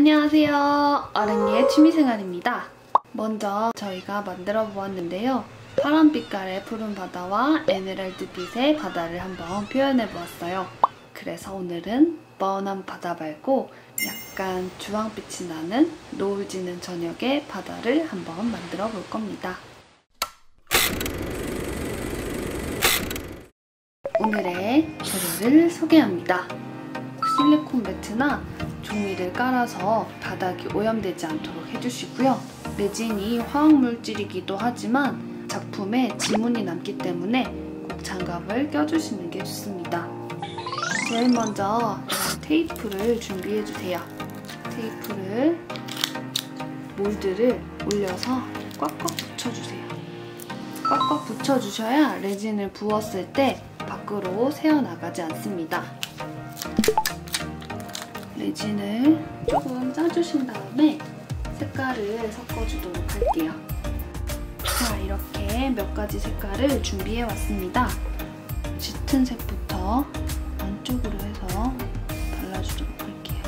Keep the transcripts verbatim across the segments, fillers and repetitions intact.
안녕하세요. 아랭이의 취미생활입니다. 먼저 저희가 만들어 보았는데요. 파란 빛깔의 푸른 바다와 에메랄드 빛의 바다를 한번 표현해 보았어요. 그래서 오늘은 뻔한 바다 말고 약간 주황빛이 나는 노을 지는 저녁의 바다를 한번 만들어 볼 겁니다. 오늘의 재료를 소개합니다. 실리콘 매트나 종이를 깔아서 바닥이 오염되지 않도록 해주시고요. 레진이 화학물질이기도 하지만 작품에 지문이 남기 때문에 꼭 장갑을 껴주시는 게 좋습니다. 제일 먼저 테이프를 준비해주세요. 테이프를, 몰드를 올려서 꽉꽉 붙여주세요. 꽉꽉 붙여주셔야 레진을 부었을 때 밖으로 새어나가지 않습니다. 레진을 조금 짜주신 다음에 색깔을 섞어주도록 할게요. 자, 이렇게 몇 가지 색깔을 준비해왔습니다. 짙은 색부터 안쪽으로 해서 발라주도록 할게요.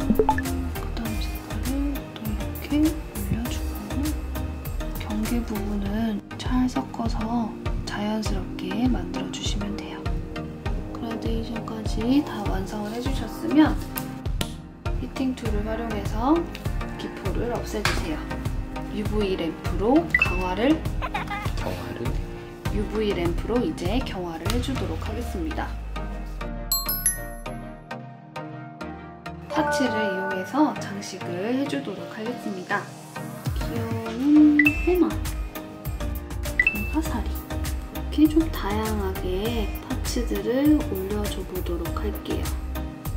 그 다음 색깔을 또 이렇게 올려주고 경계 부분은 잘 섞어서 자연스럽게 만들어주시면 돼요. 그라데이션까지 다 완성을 해주셨으면 히팅 툴을 활용해서 기포를 없애주세요. 유브이 램프로 강화를 경화를 유브이 램프로 이제 경화를 해주도록 하겠습니다. 파츠를 이용해서 장식을 해주도록 하겠습니다. 귀여운 해마, 경화사리, 이렇게 좀 다양하게 파츠들을 올려줘 보도록 할게요.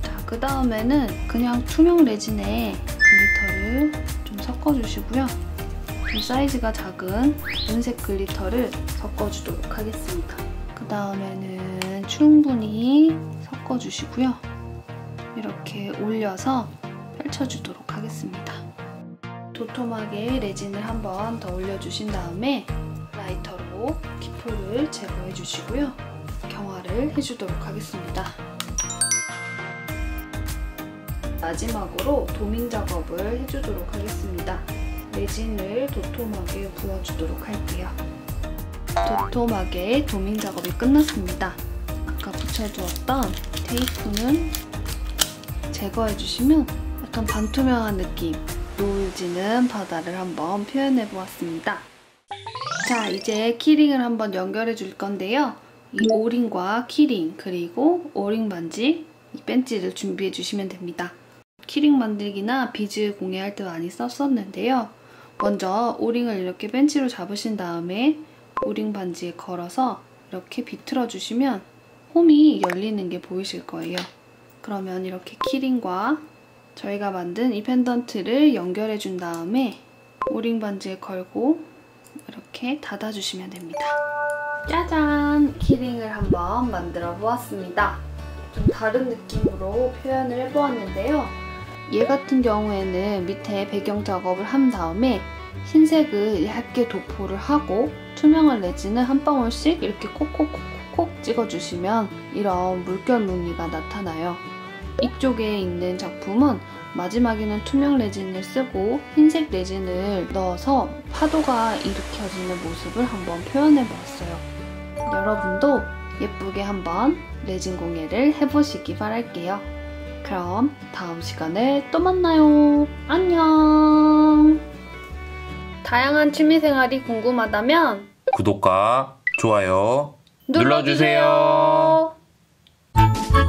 자, 그 다음에는 그냥 투명 레진에 글리터를 좀 섞어주시고요. 좀 사이즈가 작은 은색 글리터를 섞어주도록 하겠습니다. 그 다음에는 충분히 섞어주시고요. 이렇게 올려서 펼쳐주도록 하겠습니다. 도톰하게 레진을 한번 더 올려주신 다음에 라이터로 기포를 제거해주시고요. 경화를 해주도록 하겠습니다. 마지막으로 도밍 작업을 해주도록 하겠습니다. 레진을 도톰하게 부어주도록 할게요. 도톰하게 도밍 작업이 끝났습니다. 아까 붙여두었던 테이프는 제거해주시면 약간 반투명한 느낌, 노을 지는 바다를 한번 표현해보았습니다. 자, 이제 키링을 한번 연결해줄 건데요. 이 오링과 키링, 그리고 오링 반지, 이 벤치를 준비해 주시면 됩니다. 키링 만들기나 비즈 공예할 때 많이 썼었는데요. 먼저 오링을 이렇게 벤치로 잡으신 다음에 오링 반지에 걸어서 이렇게 비틀어 주시면 홈이 열리는 게 보이실 거예요. 그러면 이렇게 키링과 저희가 만든 이 펜던트를 연결해 준 다음에 오링 반지에 걸고 이렇게 닫아 주시면 됩니다. 짜잔! 키링을 한번 만들어 보았습니다. 좀 다른 느낌으로 표현을 해보았는데요. 얘 같은 경우에는 밑에 배경 작업을 한 다음에 흰색을 얇게 도포를 하고 투명한 레진을 한 방울씩 이렇게 콕콕콕콕 찍어주시면 이런 물결 무늬가 나타나요. 이쪽에 있는 작품은 마지막에는 투명 레진을 쓰고 흰색 레진을 넣어서 파도가 일으켜지는 모습을 한번 표현해보았어요. 여러분도 예쁘게 한번 레진 공예를 해보시기 바랄게요. 그럼 다음 시간에 또 만나요. 안녕! 다양한 취미생활이 궁금하다면 구독과 좋아요 눌러주세요. 눌러주세요.